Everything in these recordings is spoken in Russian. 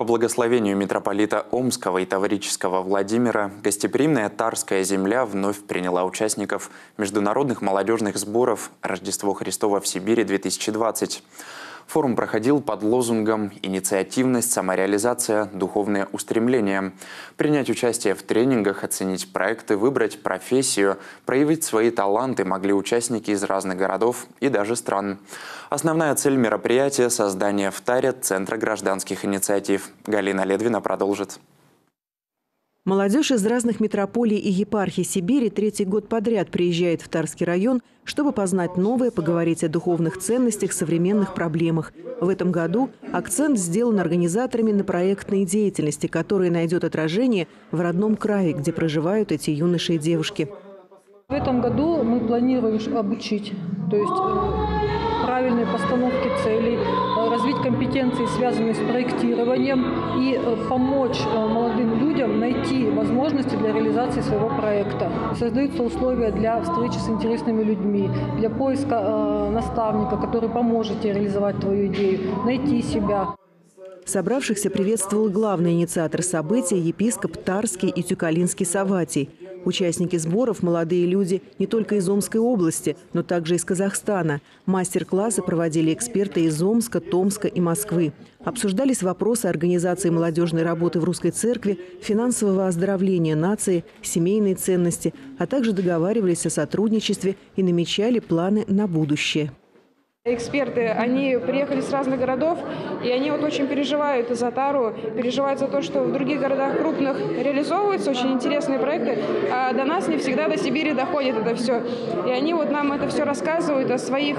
По благословению митрополита Омского и Таврического Владимира, гостеприимная Тарская земля вновь приняла участников международных молодежных сборов «Рождество Христово в Сибири-2020». Форум проходил под лозунгом «Инициативность, самореализация, духовное устремление». Принять участие в тренингах, оценить проекты, выбрать профессию, проявить свои таланты могли участники из разных городов и даже стран. Основная цель мероприятия – создание в Таре Центра гражданских инициатив. Галина Ледвина продолжит. Молодежь из разных метрополий и епархий Сибири третий год подряд приезжает в Тарский район, чтобы познать новое, поговорить о духовных ценностях, современных проблемах. В этом году акцент сделан организаторами на проектной деятельности, которая найдет отражение в родном крае, где проживают эти юноши и девушки. В этом году мы планируем обучить, то есть правильной постановки целей, развить компетенции, связанные с проектированием, и помочь молодым людям найти возможности для реализации своего проекта. Создаются условия для встречи с интересными людьми, для поиска наставника, который поможет тебе реализовать твою идею, найти себя. Собравшихся приветствовал главный инициатор события, епископ Тарский и Тюкалинский Савати. Участники сборов – молодые люди не только из Омской области, но также из Казахстана. Мастер-классы проводили эксперты из Омска, Томска и Москвы. Обсуждались вопросы организации молодежной работы в Русской Церкви, финансового оздоровления нации, семейные ценности, а также договаривались о сотрудничестве и намечали планы на будущее. Эксперты, они приехали с разных городов, и они вот очень переживают за Тару, переживают за то, что в других городах крупных реализовываются очень интересные проекты, а до нас не всегда, до Сибири доходит это все. И они вот нам это все рассказывают о своей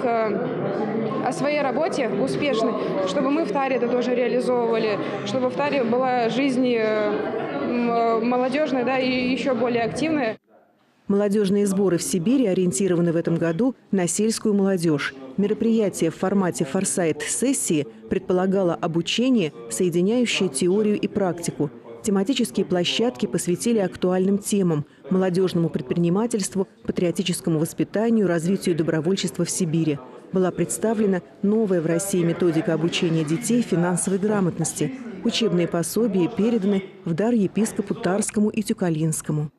работе успешной, чтобы мы в Таре это тоже реализовывали, чтобы в Таре была жизнь молодежная, да, и еще более активная. Молодежные сборы в Сибири ориентированы в этом году на сельскую молодежь. Мероприятие в формате форсайт-сессии предполагало обучение, соединяющее теорию и практику. Тематические площадки посвятили актуальным темам – молодежному предпринимательству, патриотическому воспитанию, развитию добровольчества в Сибири. Была представлена новая в России методика обучения детей финансовой грамотности. Учебные пособия переданы в дар епископу Тарскому и Тюкалинскому.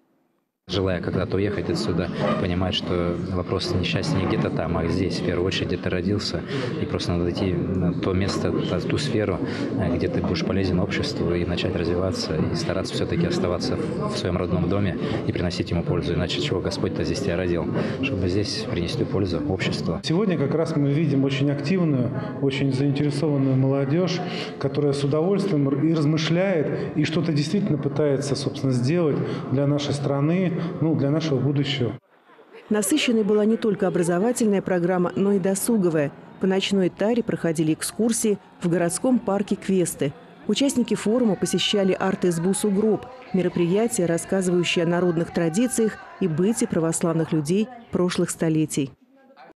Желая когда-то уехать отсюда, понимать, что вопрос несчастья не где-то там, а здесь, в первую очередь, где ты родился. И просто надо идти на то место, ту сферу, где ты будешь полезен обществу, и начать развиваться, и стараться все-таки оставаться в своем родном доме и приносить ему пользу. Иначе чего Господь-то здесь тебя родил, чтобы здесь принести пользу обществу. Сегодня как раз мы видим очень активную, очень заинтересованную молодежь, которая с удовольствием и размышляет, и что-то действительно пытается, собственно, сделать для нашей страны, для нашего будущего. Насыщенной была не только образовательная программа, но и досуговая. По ночной Таре проходили экскурсии в городском парке «Квесты». Участники форума посещали арт-избу «Сугроб» – мероприятие, рассказывающее о народных традициях и быте православных людей прошлых столетий.